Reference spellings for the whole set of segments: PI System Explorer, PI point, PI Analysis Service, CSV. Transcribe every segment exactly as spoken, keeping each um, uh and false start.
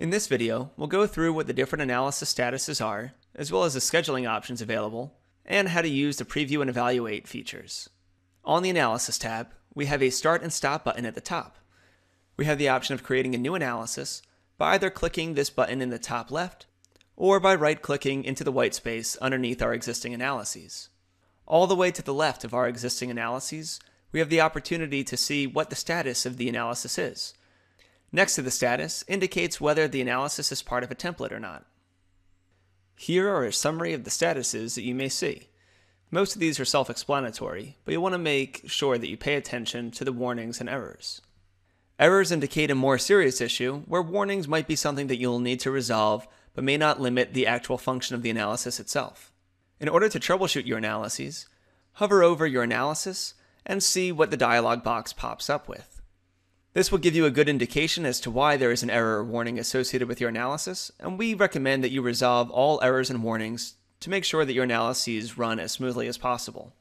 In this video, we'll go through what the different analysis statuses are, as well as the scheduling options available, and how to use the Preview and Evaluate features. On the Analysis tab, we have a Start and Stop button at the top. We have the option of creating a new analysis by either clicking this button in the top left, or by right-clicking into the white space underneath our existing analyses. All the way to the left of our existing analyses, we have the opportunity to see what the status of the analysis is. Next to the status indicates whether the analysis is part of a template or not. Here are a summary of the statuses that you may see. Most of these are self-explanatory, but you'll want to make sure that you pay attention to the warnings and errors. Errors indicate a more serious issue, where warnings might be something that you'll need to resolve but may not limit the actual function of the analysis itself. In order to troubleshoot your analyses, hover over your analysis and see what the dialog box pops up with. This will give you a good indication as to why there is an error or warning associated with your analysis, and we recommend that you resolve all errors and warnings to make sure that your analyses run as smoothly as possible.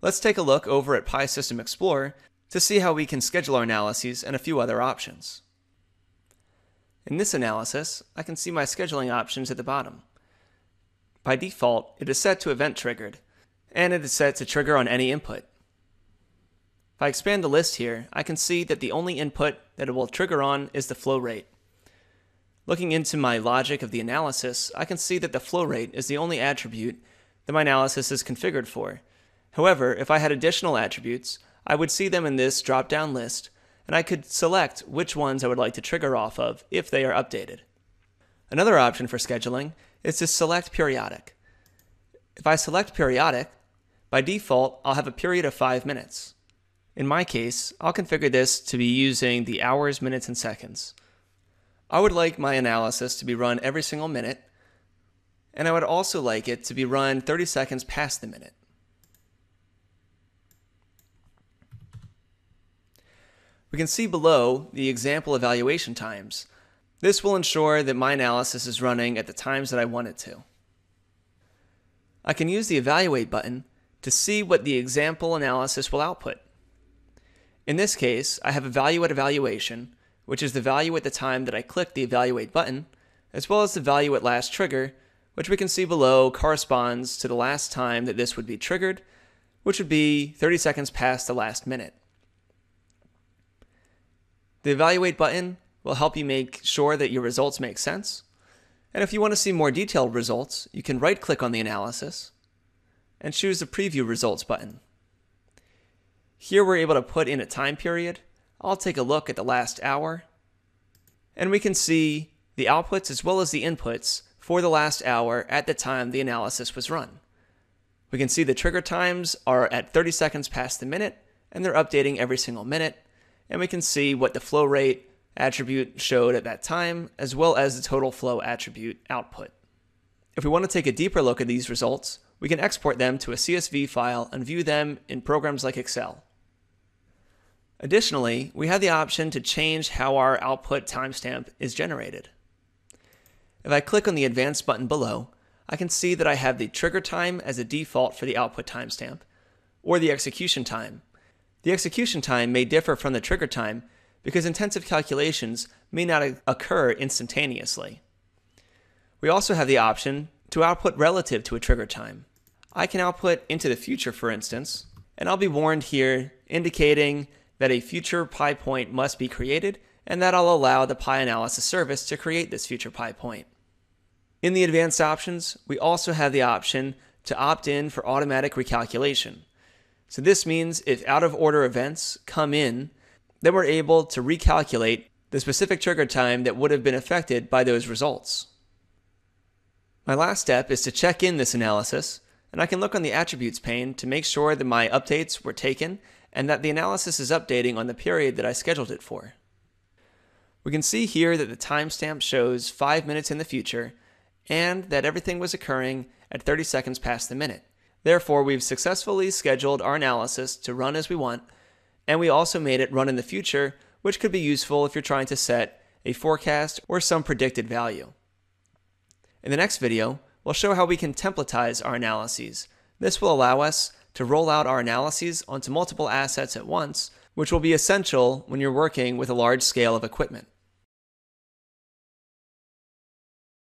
Let's take a look over at P I System Explorer to see how we can schedule our analyses and a few other options. In this analysis, I can see my scheduling options at the bottom. By default, it is set to event triggered, and it is set to trigger on any input. If I expand the list here, I can see that the only input that it will trigger on is the flow rate. Looking into my logic of the analysis, I can see that the flow rate is the only attribute that my analysis is configured for. However, if I had additional attributes, I would see them in this drop-down list, and I could select which ones I would like to trigger off of if they are updated. Another option for scheduling is to select periodic. If I select periodic, by default, I'll have a period of five minutes. In my case, I'll configure this to be using the hours, minutes, and seconds. I would like my analysis to be run every single minute, and I would also like it to be run thirty seconds past the minute. We can see below the example evaluation times. This will ensure that my analysis is running at the times that I want it to. I can use the Evaluate button to see what the example analysis will output. In this case, I have a value at evaluation, which is the value at the time that I click the Evaluate button, as well as the value at last trigger, which we can see below corresponds to the last time that this would be triggered, which would be thirty seconds past the last minute. The Evaluate button will help you make sure that your results make sense. And if you want to see more detailed results, you can right-click on the analysis and choose the Preview Results button. Here we're able to put in a time period. I'll take a look at the last hour, and we can see the outputs as well as the inputs for the last hour at the time the analysis was run. We can see the trigger times are at thirty seconds past the minute, and they're updating every single minute. And we can see what the flow rate attribute showed at that time, as well as the total flow attribute output. If we want to take a deeper look at these results, we can export them to a C S V file and view them in programs like Excel. Additionally, we have the option to change how our output timestamp is generated. If I click on the Advanced button below, I can see that I have the trigger time as a default for the output timestamp, or the execution time. The execution time may differ from the trigger time because intensive calculations may not occur instantaneously. We also have the option to output relative to a trigger time. I can output into the future, for instance, and I'll be warned here indicating that a future P I point must be created, and that I'll allow the P I Analysis Service to create this future P I point. In the advanced options, we also have the option to opt in for automatic recalculation. So this means if out-of-order events come in, then we're able to recalculate the specific trigger time that would have been affected by those results. My last step is to check in this analysis, and I can look on the attributes pane to make sure that my updates were taken and that the analysis is updating on the period that I scheduled it for. We can see here that the timestamp shows five minutes in the future, and that everything was occurring at thirty seconds past the minute. Therefore, we've successfully scheduled our analysis to run as we want, and we also made it run in the future, which could be useful if you're trying to set a forecast or some predicted value. In the next video, we'll show how we can templatize our analyses. This will allow us to roll out our analyses onto multiple assets at once, which will be essential when you're working with a large scale of equipment.